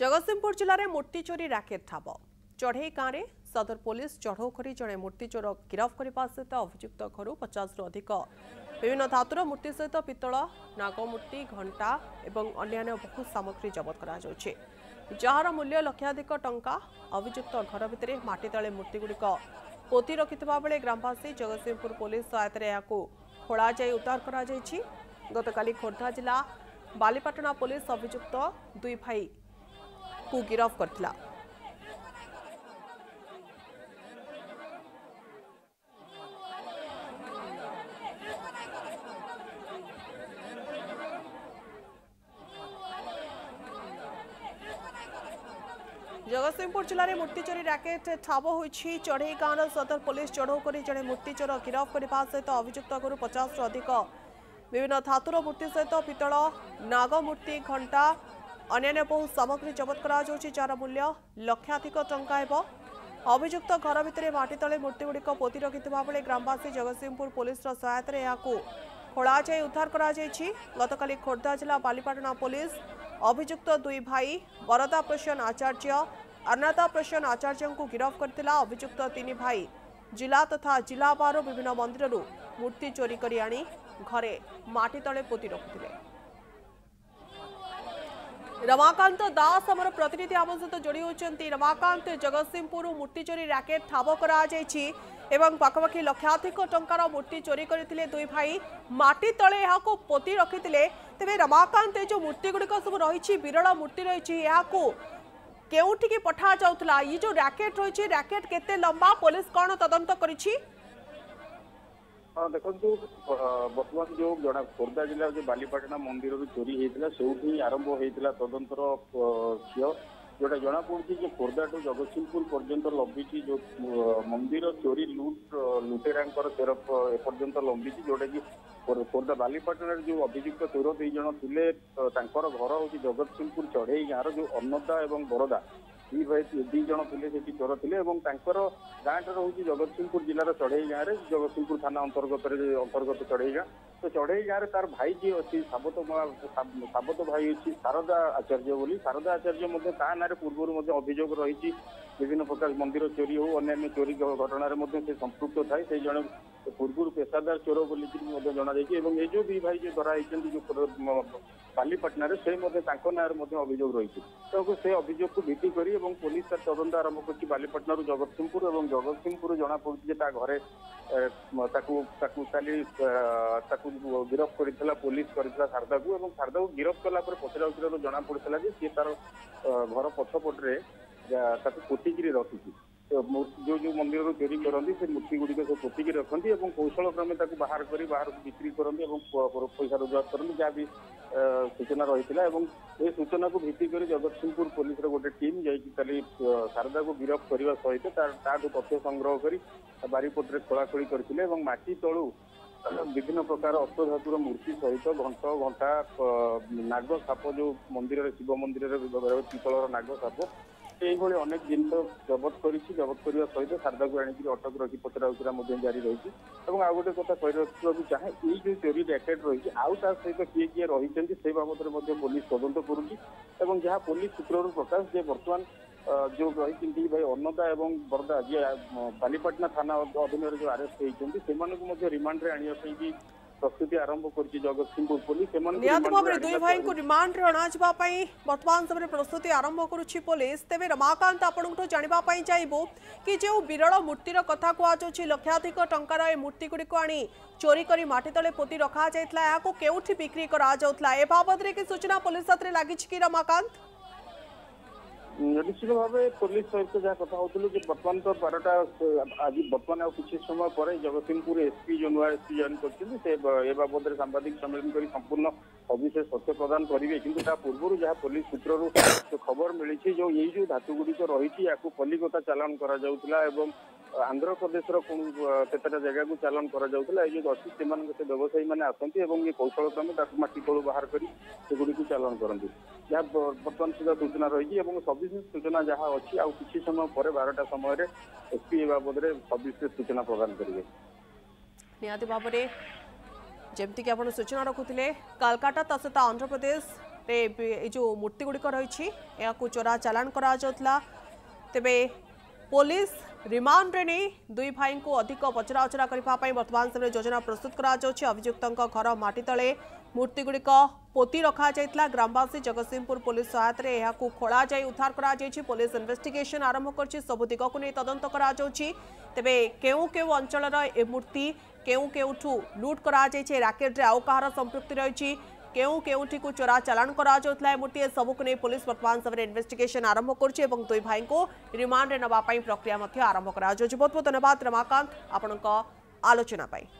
जगतसिंहपुर जिले में मूर्ति चोरी रैकेट ठाब चढ़ई गाँव सदर पुलिस चढ़ऊ कर जड़े मूर्ति चोर गिरफ करने सहित अभियुक्त घर 50 अधिक विभिन्न धातुर मूर्ति सहित पित्तल नागमूर्ति घंटा और अन्य बहु सामग्री जबत कर मूल्य लक्षाधिक टंका। अभियुक्त घर भितर माटी तले मूर्तिगुड़िक पोती रखिता बेले ग्रामवासी जगतसिंहपुर पुलिस सहायतार या खोल जा उद्धार कर गतकाली खोर्धा जिला बालीपाटना पुलिस अभियुक्त दुई भाई को गिरफ करथिला। जगतसिंहपुर जिले में मूर्ति चोरी रैकेट ठाब हो चढ़ई गाँव सदर पुलिस चढ़ऊ कर जड़े मूर्ति चोर गिरफ करने सहित अभियुक्त घर 50 अधिक विभिन्न धातुर मूर्ति सहित पित्तल नागमूर्ति घंटा अन्य बहु सामग्री जबत कर मूल्य लक्षाधिक टंका। अभियुक्त घर भितर माटी तले मूर्तिगुड़िक पोती रखिता बेले ग्रामवासी जगतसिंहपुर पुलिस सहायतार या खोला जा उद्धार कर गतकाली खोर्धा जिला बालीपाटना पुलिस अभियुक्त दुई भाई बरदा प्रसन्न आचार्य अन्नादा प्रसन्न आचार्य को गिरफ करथिला। अभियुक्त तीन भाई जिला तथा जिला बाहर विभिन्न मंदिर मूर्ति चोरी करी आनी घरे माटी तले पोती रखुते। रमाकांत दास हमर प्रतिनिधि आम सहित जोड़ी होती। रमाकांत, जगतसिंहपुर मूर्ति चोरी रैकेट ठाब कर पाखापाखि लक्षाधिक टंकार मूर्ति चोरी करते दुई भाई माटी तले यहाँ को पोती रखी थे। तेरे रमाकांत, जो मूर्ति गुड़िक सब रही विरल मूर्ति रही के पठा जाऊला, ये जो रैकेट रही रैकेट केते लंबा, पुलिस कौन तदंत कर? देखु बर्तमान जो जना खोर्धा जिला जो बालीपाटना मंदिर चोरी होता से आरंभ होता तदंतर क्षय जोटा जना पड़ी जो खोर्धा टू जगतसिंहपुर पर्यंत लंबी जो मंदिर चोरी लुट लुटेरा तरफ एपर्यंत लंबी जोटा कि खोर्धा बालीपाटना जो अभियुक्त चोर दुई जन थे घर हूँ जगतसिंहपुर चढ़ई गाँव जो अन्नदा और बरदा दुई जन थे चोर थे गाँव टा हूँ जगतसिंहपुर जिलार चढ़ई गाँव जगतसिंहपुर थाना अंतर्गत चढ़ई गाँव तो चढ़ई गाँव तार भाई जी अच्छी साबत भाई अच्छी शारदा आचार्य बोली शारदा आचार्य ता ना पूर्व अभियोग रही विभिन्न प्रकार मंदिर चोरी हो अन्य चोरी घटना संपृक्त थाए से जन पूर्व पेशादार चोर बोली जनाई ये जो दुई भाई जो धराई जो बालीपाटना से ना अभियोग रही तेनाली से अभियोग को भित्ति कर पुलिस तार तदंत आरंभ कर बालीपाटना जगतसिंहपुर और जगतसिंहपुर जना पड़ी घर गिरफ कर पुलिस करता शारदा को और शारदा को गिरफ कला पचरा उचरा जना पड़ा कि सी तार घर पछपटे पोतिकी रखी जो जो मंदिर चोरी करती से मूर्ति गुड़िक सब पोतिकी रखती और कौशल क्रमे बाहर कर बाहर बिक्री करती पैसा रोजगार करती जहाँ भी सूचना रही है। सूचना को भित्तिक जगतसिंहपुर पुलिस गोटे टीम जाकि शारदा को गिरफ करने सहित तथ्य संग्रह कर बारीपटे खोलाखोली करते माटी तलू विभिन्न प्रकार अष्टधातुर मूर्ति सहित घंट घंटा नाग साप जो मंदिर शिव मंदिर पितल नाग साप यही अनेक जिन जबत करने सहित शारदा को आणिक अटक रखी पचरा उचरा जारी रही और आउ गोटे कथा कह चाहे ये जो चोरी रैकेट रही आउ ता सहित किए किए रही से बाबद पुलिस तदंत करुँच जहाँ पुलिस सूत्र प्रकाश जे बर्तमान जो रही भाई अन्नदा और बरदा जी बालीपाटना थाना अधीन जो आरेस्ट होती से रिमांड में आने की प्रस्तुति आरंभ कर जगतसिंहपुर पुलिस भाव दुई भाई को रिमांड में अणाई बर्तमान समय प्रस्तुति आरंभ करुच्ची पुलिस। तेरे रमाकांत, आपंठ जानापी चाहबू कि जो विरल मूर्तिर कथा कहुच्छे लक्षाधिक टंकार ए मूर्ति गुड़िक आनी चोरी कर माटी तले पोती रखा जाता के बिक्री करा ए बाबद कि सूचना पुलिस हाथ में लगी कि? रमाकांत, निश्चित भाव पुलिस सहित जहाँ कथा होलु कि बर्तमान तो 12टा आज बर्तमान आउ कि समय पर जगतसिंहपुर एसपी जो नुआ एसपी जॉइन कर बाबद में सांबादिक सम्मेलन कर संपूर्ण अविशेष तथ्य प्रदान करेंगे किंतु ता पूर्व जहाँ पुलिस सूत्रु जो खबर मिली जो यही जो धातु गुड़िक रही कलिकता चालान करा आंध्र प्रदेश केतटा जगह को चालान करा ये जो अच्छी से व्यवसायी मैंने आसती और ये कौशल क्रम माटी तलू बाहर करगुड़ी को चालान करती जहाँ बर्तमान सुधा सूचना रही सविशेष सूचना जहाँ अच्छी आउ कि समय पर 12टा समय एसपी बाबद में सविशेष सूचना प्रदान करेंगे। निहाती भाव में जमती सूचना रखुले कलकाता ता सहित आंध्र प्रदेश जो मूर्ति गुड़िक रही चोरा चालान करा तेबे पुलिस रिमांड रे नहीं दुई भाई को अधिक पचराउचरा करने वर्तमान समय योजना प्रस्तुत करुक्तों घर माटी तले मूर्ति गुड़िक पोती रखा जाता ग्रामवासी जगतसिंहपुर पुलिस सहायत में यह खोला जाई उद्धार करा जाई। पुलिस इन्वेस्टिगेशन आरंभ कर सबु दिग को नहीं तदंत करा जाउछि। तेबे केउ केउ अंचल ए मूर्ति केउ केउठू लुट करा जाई राकेट रे आउ कहार संपृक्ति रही केउ केउठी को चोरा चालान करा जाउतला मूर्ति सबुक नहीं पुलिस वर्तमान समय इन्वेस्टिगेशन आरंभ करछि एवं दुई भाई को रिमांड रे नबा पई प्रक्रिया मध्य आरंभ करा जाउछि। बहुत बहुत धन्यवाद रमाकांत आपनका आलोचना पाई।